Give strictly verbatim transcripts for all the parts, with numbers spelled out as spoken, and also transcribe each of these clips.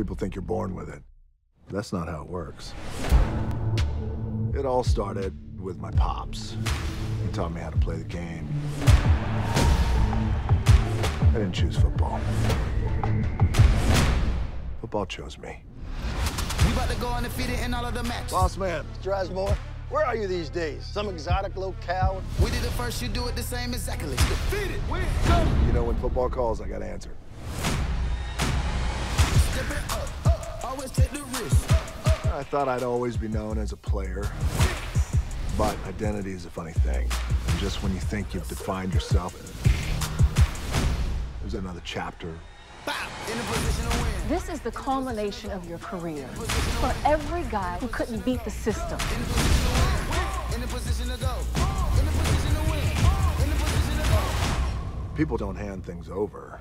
People think you're born with it. That's not how it works. It all started with my pops. He taught me how to play the game. I didn't choose football. Football chose me. We about to go undefeated in all of the matches. Boss man, Mister Rasmore, where are you these days? Some exotic locale? We did the first, you do it the same exactly. Defeated, win, go! You know, when football calls, I gotta answer. Step it up, up, always take the risk. Up, up. I thought I'd always be known as a player. But identity is a funny thing. And just when you think you've defined yourself, there's another chapter. This is the culmination of your career. For every guy who couldn't beat the system. People don't hand things over.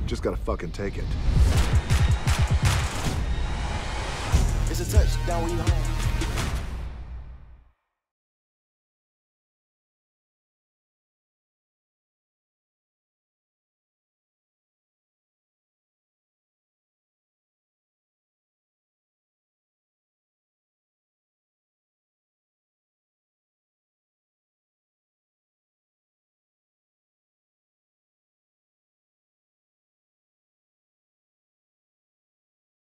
You just gotta fucking take it. It's a touchdown when you home.